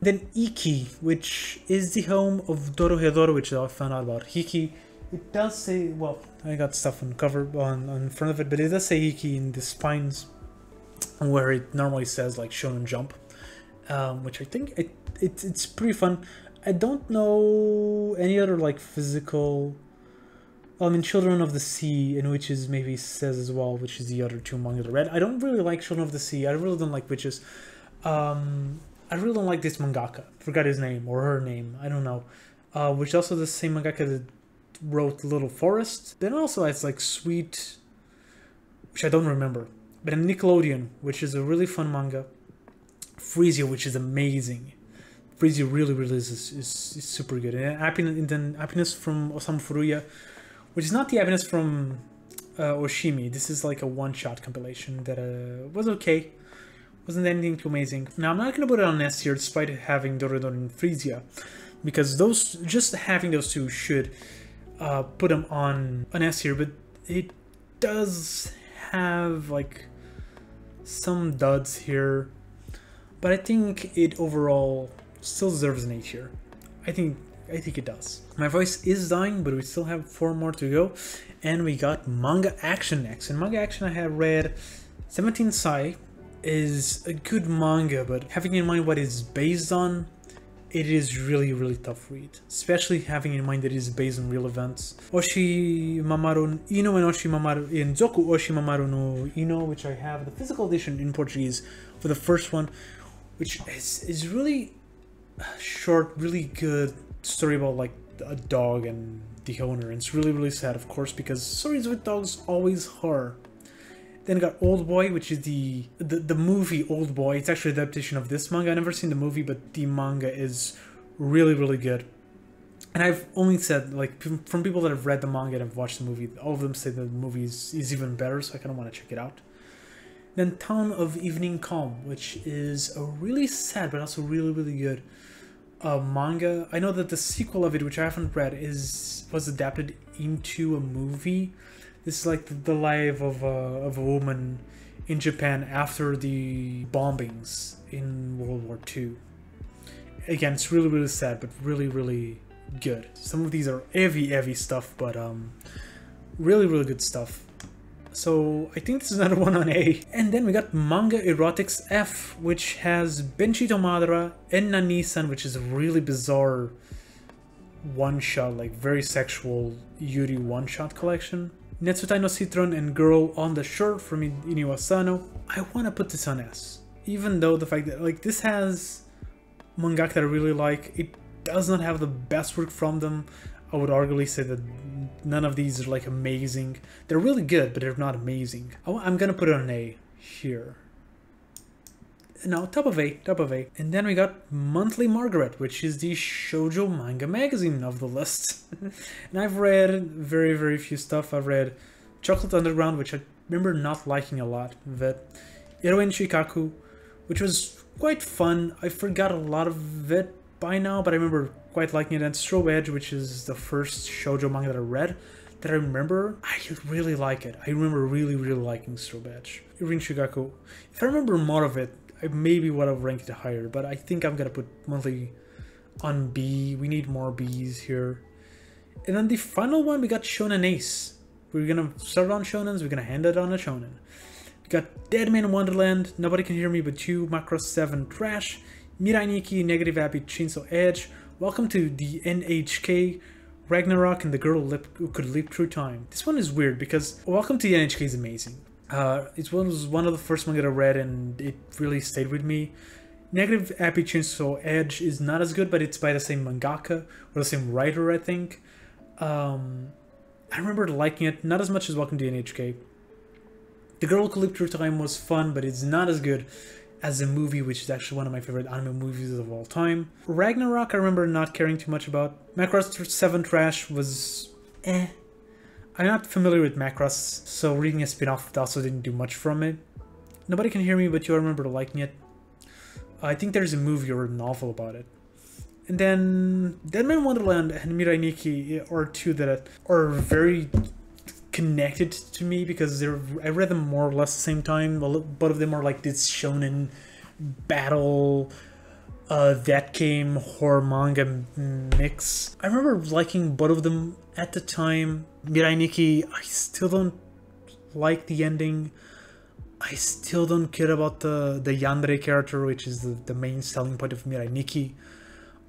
Then Iki, which is the home of Dorohedoro, which I found out about. Iki, it does say, well, I got stuff on cover, on, on front of it, but it does say Iki in the spines, where it normally says like Shonen Jump, um, which I think it, it it's pretty fun. I don't know any other like physical... I mean, Children of the Sea, and Witches maybe says as well, which is the other two manga that I read. I don't really like Children of the Sea. I really don't like Witches. Um, I really don't like this mangaka. Forgot his name, or her name. I don't know. Uh, which also the same mangaka that wrote Little Forest. Then also it's like Sweet, which I don't remember. But then Nickelodeon, which is a really fun manga. Freesia, which is amazing. Freesia really, really is, is, is super good. And Happiness, and then Happiness from Osamu Furuya, which is not the Happiness from uh, Oshimi. This is like a one-shot compilation that uh, was okay. Wasn't anything too amazing. Now, I'm not going to put it on S here, despite having Dorohedoro and Freesia, because those, just having those two should uh, put them on an S here, but it does have like some duds here. But I think it overall still deserves an A here. I think... I think it does. My voice is dying, but we still have four more to go, and we got Manga Action next. In Manga Action, I have read seventeen Sai, is a good manga, but having in mind what it's based on, it is really, really tough read, especially having in mind that it is based on real events. Oshimamaru Ino and Oshimamaru and Zoku Oshimamaru no Ino, which I have the physical edition in Portuguese for the first one, which is, is really short, really good. Story about like a dog and the owner, and it's really, really sad, of course, because stories with dogs always are. Then I got Old Boy, which is the, the the movie Old Boy. It's actually an adaptation of this manga. I've never seen the movie, but the manga is really, really good. And I've only said, like, from people that have read the manga and have watched the movie, all of them say that the movie is, is even better, so I kind of want to check it out. Then Town of Evening Calm, which is a really sad but also really, really good Uh, manga. I know that the sequel of it, which I haven't read, is was adapted into a movie. This is like the, the life of a, of a woman in Japan after the bombings in World War Two. Again, it's really, really sad, but really, really good. Some of these are heavy, heavy stuff, but um, really, really good stuff. So I think this is another one on A. And then we got Manga Erotics F, which has Benshi Tomadera and Nani-san, which is a really bizarre one-shot, like very sexual Yuri one-shot collection. Netsutai no Citron and Girl on the Shore from Iniwa Asano. I want to put this on S. Even though the fact that, like, this has mangaka that I really like, it does not have the best work from them. I would arguably say that none of these are, like, amazing. They're really good, but they're not amazing. I'm gonna put it on an A here. No, top of A, top of A. And then we got Monthly Margaret, which is the shoujo manga magazine of the list. And I've read very, very few stuff. I've read Chocolate Underground, which I remember not liking a lot, but Eroin Shikaku, which was quite fun. I forgot a lot of it by now, but I remember quite liking it. And Straw Edge, which is the first shoujo manga that I read, that I remember, I really like it. I remember really, really liking Straw Edge. Eroin Shikaku. If I remember more of it, maybe would have ranked it higher, but I think I'm gonna put Monthly on B. We need more B's here. And then the final one, we got Shonen Ace. We're gonna start on shonens, we're gonna hand it on a shonen. We got Dead Man Wonderland, Nobody Can Hear Me But You, Macross seven Trash, Mirai Nikki, Negative Abby, Chainsaw Edge, Welcome to the N H K, Ragnarok, and the Girl Who Could Leap Through Time. This one is weird because Welcome to the N H K is amazing. Uh, it was one of the first ones that I read and it really stayed with me. Negative Abby Chainsaw Edge is not as good, but it's by the same mangaka, or the same writer, I think. Um, I remember liking it, not as much as Welcome to N H K. The Girl Who Could Leap Through Time was fun, but it's not as good as the movie, which is actually one of my favorite anime movies of all time. Ragnarok, I remember not caring too much about. Macross seven Trash was eh. I'm not familiar with Macross, so reading a spin-off also didn't do much from it. Nobody Can Hear Me But You, I remember liking it. I think there's a movie or a novel about it. And then Deadman Wonderland and Mirai Nikki are two that are very connected to me because they're, I read them more or less the same time. Both of them are like this shonen battle uh, that came horror manga mix. I remember liking both of them at the time. Mirai Nikki, I still don't like the ending. I still don't care about the, the Yandere character, which is the, the main selling point of Mirai Nikki.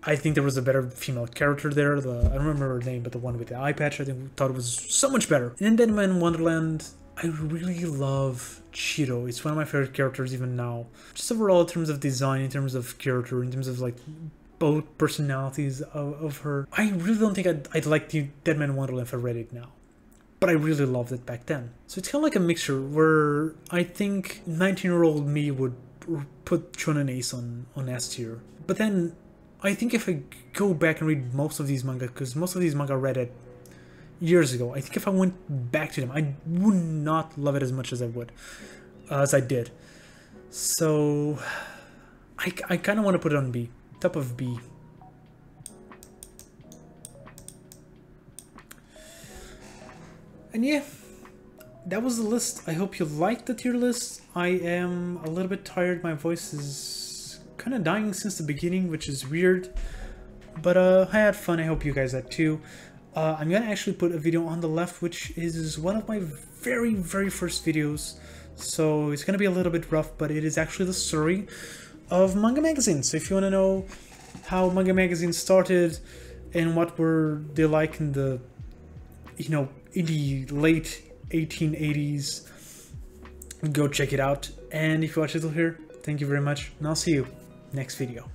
I think there was a better female character there. The, I don't remember her name, but the one with the eye patch, I think thought it was so much better. And then in Wonderland, I really love Chiro. It's one of my favorite characters even now. Just overall in terms of design, in terms of character, in terms of like both personalities of, of her. I really don't think I'd, I'd like the Dead Man Wonderland if I read it now, but I really loved it back then. So it's kind of like a mixture where I think nineteen year old me would put Shonen Ace on, on S tier. But then I think if I go back and read most of these manga, because most of these manga I read it years ago, I think if I went back to them, I would not love it as much as I would, uh, as I did. So I, I kind of want to put it on B. Top of B. And yeah, that was the list. I hope you liked the tier list. I am a little bit tired. My voice is kind of dying since the beginning, which is weird. But uh, I had fun. I hope you guys had too. Uh, I'm gonna actually put a video on the left, which is one of my very, very first videos. So it's gonna be a little bit rough, but it is actually the story of Manga Magazine. So if you want to know how Manga Magazine started and what were they like in the, you know, in the late eighteen eighties, go check it out. And if you watched it till here, thank you very much, and I'll see you next video.